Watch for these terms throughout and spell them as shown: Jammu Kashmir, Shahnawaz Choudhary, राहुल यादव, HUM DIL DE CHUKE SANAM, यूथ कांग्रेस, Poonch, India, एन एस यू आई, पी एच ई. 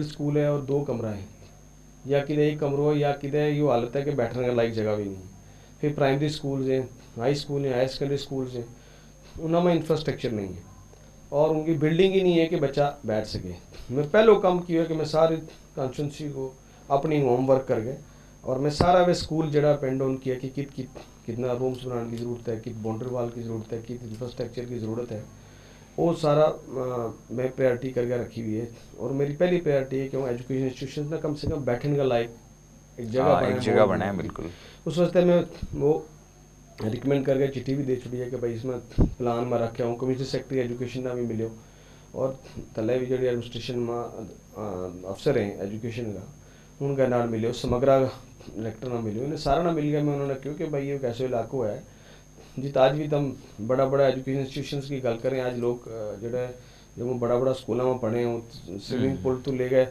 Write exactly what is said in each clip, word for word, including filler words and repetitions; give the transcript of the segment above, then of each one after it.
School है और दो कमरा है, या कि एक कमरों है या कि यो हालत है कि बैठने का लायक जगह भी नहीं। फिर प्राइमरी स्कूल्स हैं, हाई स्कूल हैं, हायर सेकेंडरी स्कूल्स हैं, उनमें इंफ्रास्ट्रक्चर नहीं है और उनकी बिल्डिंग ही नहीं है कि बच्चा बैठ सके। मैं पहले काम किया कि मैं सारी कॉन्स्टिट्यूंसी को अपनी होमवर्क कर गए और मैं सारा वे स्कूल जरा पेंड डाउन किया कि कित कित कितना रूम्स बनाने की ज़रूरत है, कित बाउंड्री वाल की ज़रूरत है, कित इंफ्रास्ट्रक्चर की ज़रूरत है, वो सारा आ, मैं प्रायोरिटी करके रखी हुई है। और मेरी पहली प्रायोरिटी है कि वो एजुकेशन इंस्टीट्यूशन ना कम से कम बैठने का लायक एक जगह बनाए। बिल्कुल उस वास्ते मैं वो रिकमेंड करके चिट्ठी भी दे चुकी है कि भाई इसमें प्लान में रखे हूँ, कमिश्नर सेक्रेटरी एजुकेशन ना भी मिले और तले भी जो एडमिनिस्ट्रेशन में अफसर हैं एजुकेशन का उनका ना मिले, समग्र डायरेक्टर ना मिले, उन्हें सारा ना मिल गया। मैं उन्होंने क्योंकि भाई ये ऐसे इलाको है जित आज भी तम बड़ा बड़ा एजुकेशन इंस्टीट्यूशंस की गल करें, आज लोग जो जो बड़ा बड़ा स्कूलों में पढ़े हों, स्विमिंग पूल तो ले गए,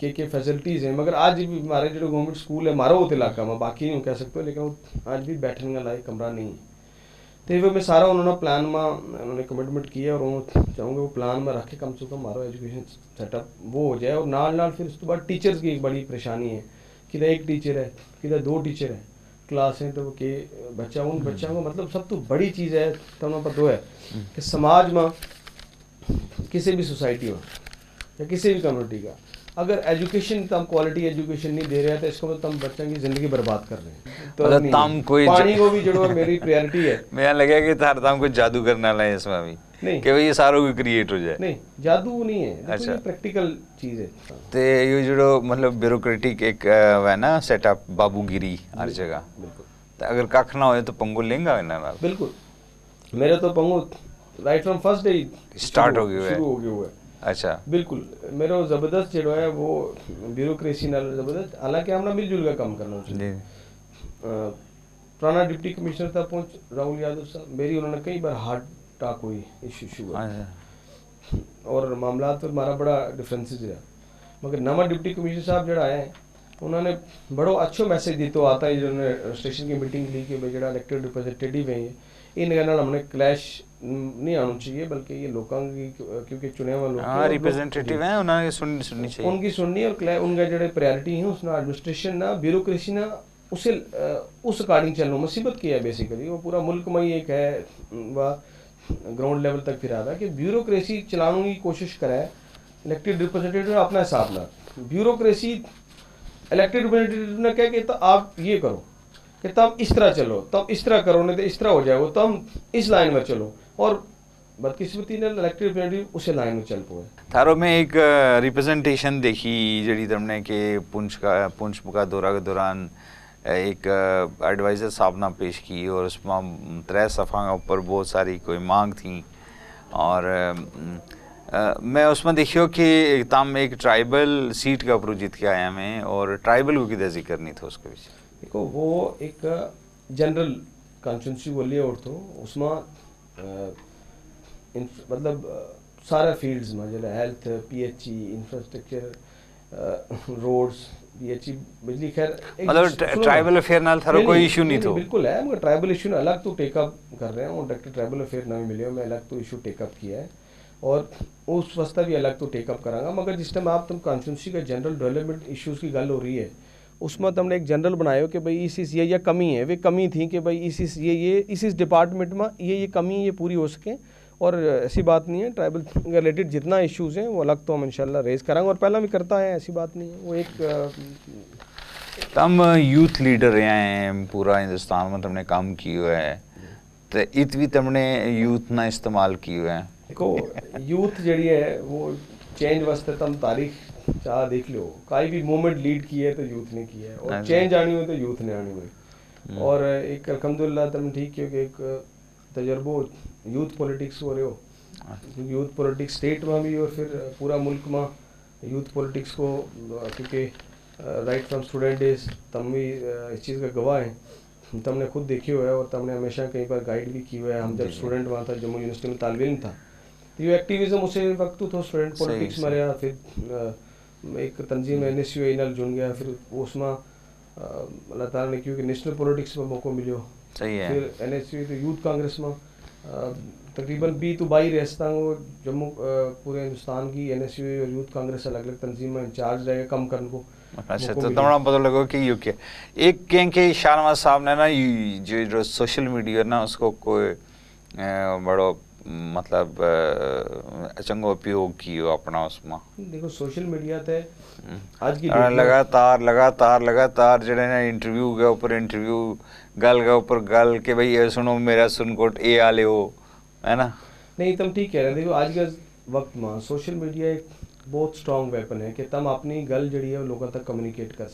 के के फैसिलिटीज़ हैं, मगर आज भी हमारे जो गवर्नमेंट स्कूल है हमारा वो इलाका में बाकी नहीं कह सकते, लेकिन आज भी बैठने का लायक कमरा नहीं है। तो फिर मैं सारा उन्होंने प्लान में उन्होंने कमिटमेंट किया और वो चाहूँगा वो प्लान में रखे कम से कम हमारा एजुकेशन सेटअप वो हो जाए। और नाल नाल फिर उसके बाद टीचर्स की एक बड़ी परेशानी है कि एक टीचर है कि दो टीचर है क्लास हैं, तो वो के बच्चा उन बच्चों को मतलब सब तो बड़ी चीज़ है। तब तो पता है कि समाज में किसी भी सोसाइटी में या किसी भी कम्युनिटी का अगर एजुकेशन तम क्वालिटी एजुकेशन नहीं दे रहे हैं तो इसको मतलब तम बच्चों की जिंदगी बर्बाद कर रहे हैं। तो मतलब तम कोई पानी को भी जो मेरी प्रायोरिटी है मैं लगे कि तार तम कोई जादू करना है इसमें भी नहीं कि भाई ये सारों को क्रिएट हो जाए, नहीं जादू नहीं है। अच्छा, प्रैक्टिकल चीज़ है तो ये जो मतलब ब्यूरोक्रेटिक एक है ना सेटअप बाबूगिरी हर जगह, तो अगर कख ना हो तो पंगो लेंगा है ना। बिल्कुल मेरा तो पंगो right from first day start हो गया शुरू हो गया हुआ है। अच्छा बिल्कुल मेरा जबरदस्त जो है वो ब्यूरोक्रेसी नाल जबरदस्त, हालांकि हमने मिलजुल का काम करना चाहिए। पुराना डिप्टी कमिश्नर था पहुँच राहुल यादव साहब, मेरी उन्होंने कई बार हार्ड टाक हुई इस इशू का और मामला तो हमारा बड़ा डिफरेंसेज रहा, मगर नवा डिप्टी कमिश्नर साहब जो आए हैं उन्होंने बड़ो अच्छो मैसेज दी। तो आता है जिन्होंने रजिस्ट्रेशन की मीटिंग ली कि भाई जो इलेक्टेड रिप्रेजेंटेटिव है इनके नाल हमने क्लैश नहीं आना चाहिए, बल्कि ये लोगों की क्योंकि चुने हुए लोग रिप्रेजेंटेटिव हैं उन्हें सुननी सुननी चाहिए, उनकी सुननी और उनका जो प्रायोरिटी है उसने एडमिनिस्ट्रेशन ना ब्यूरोक्रेसी ना उसे उस अकॉर्डिंग चलना मुसीबत की है। बेसिकली वो पूरा मुल्क में ही एक है वह ग्राउंड लेवल तक फिरा रहा कि ब्यूरोक्रेसी चलाने की कोशिश कराए इलेक्टेड रिप्रेजेंटेटिव अपना हिसाब ना। ब्यूरोक्रेसी इलेक्टेड रिप्रेजेंटेटिव ने कह के तो आप ये करो कि तब इस तरह चलो, तब इस तरह करो, नहीं तो इस तरह हो जाएगा, तब इस लाइन में चलो, और बदकिस्मती ने इलेक्टेड रिप्रेजेंटेटिव उसे लाइन में चल पाए। थारो में एक रिप्रेजेंटेशन देखी जी तुमने के पुंछ का पुंछ का दौरा के दौरान एक एडवाइज़र साहब ने पेश की और उसमें त्रै सफ़ा ऊपर बहुत सारी कोई मांग थी और आ, मैं उसमें देखियो कि एकदम एक ट्राइबल सीट का अप्रोच जीत के आया मैं और ट्राइबल को किधर जिक्र नहीं था उसके बीच। देखो वो एक जनरल कॉन्स्टिट्यूंसी बोली और तो उसमें मतलब सारा फील्ड्स में जो health पी एच ई infrastructure roads ये अच्छी बिजली खैर मतलब ट्राइबल अफेयर नाल थारो कोई इशू नहीं था। बिल्कुल है मगर ट्राइबल इशू अलग तो टेकअप कर रहे हैं और डायरेक्टर ट्राइबल अफेयर ना भी मिले मैं अलग तो इशू टेकअप किया है और उस वस्ता भी अलग तो टेकअप करांगा। मगर जिस टाइम आप तुम कॉन्स्टिट्यूंसी का जनरल डेवलपमेंट इशूज़ की गल हो रही है उसमें तुमने एक जनरल बनाया हो कि भाई इस इस ये या कमी है, वे कमी थी कि भाई इस इस ये ये इस इस डिपार्टमेंट में ये ये कमी ये पूरी हो सके और ऐसी बात नहीं है। ट्राइबल रिलेटेड जितना इश्यूज़ हैं वो अलग तो हम इंशाल्लाह रेज़ कराएंगे और पहला भी करता है, ऐसी बात नहीं है। वो एक तम यूथ लीडर हैं पूरा हिंदुस्तान में तुमने काम किया है तो इत भी तुमने यूथ ना इस्तेमाल किया है। देखो यूथ जड़ी है वो चेंज वास्ते तुम तारीख चाह देख लो, कोई भी मूवमेंट लीड की है तो यूथ ने की है और चेंज आनी हो तो यूथ ने आनी हो और एक अलहमदुलिल्लाह तुम ठीक क्योंकि एक तजर्बो यूथ पॉलिटिक्स हो रहे हो, यूथ पॉलिटिक्स स्टेट में भी और फिर पूरा मुल्क में यूथ पॉलिटिक्स को क्योंकि राइट फ्रॉम स्टूडेंट डेज तुम भी इस चीज़ का गवाह है, तुमने खुद देखी हुआ है और तुमने हमेशा कई बार गाइड भी की हुआ है। हम जब स्टूडेंट वहाँ था जम्मू यूनिवर्सिटी में तालब इल्म था तो ये एक्टिविज़म उसे वक्त तो स्टूडेंट पॉलिटिक्स में रहा, फिर एक तंजीम एन एस यू आई नाल जुड़ गया, फिर उसमें अल्लाह ताला ने क्योंकि नेशनल पॉलिटिक्स में मौका मिलो सही है, फिर एन एस यू तो यूथ कांग्रेस में तकरीबन बी तुबाई रियासतों को जम्मू पूरे हिंदुस्तान की एन एस यू और यूथ कांग्रेस अलग अलग तंजीम में इंचार्ज रहेगा कम करने को। अच्छा, तो तुम्हारा पता लगा कि यूके एक कहें कि शाहनवाज साहब ने ना जो, जो सोशल मीडिया ना उसको कोई बड़ो मतलब चंगो उपयोग किया अपना उसमें। देखो सोशल मीडिया थे आज की लगातार लगातार लगातार जड़े ना इंटरव्यू के ऊपर इंटरव्यू गल के ऊपर गल के भाई ये सुनो मेरा सुनकोट ए आले हो, है ना। नहीं तुम ठीक कह रहे। देखो आज के वक्त में सोशल मीडिया एक बहुत स्ट्रॉन्ग वेपन है कि तुम अपनी गल जड़ी है लोगों तक कम्युनिकेट कर सकते।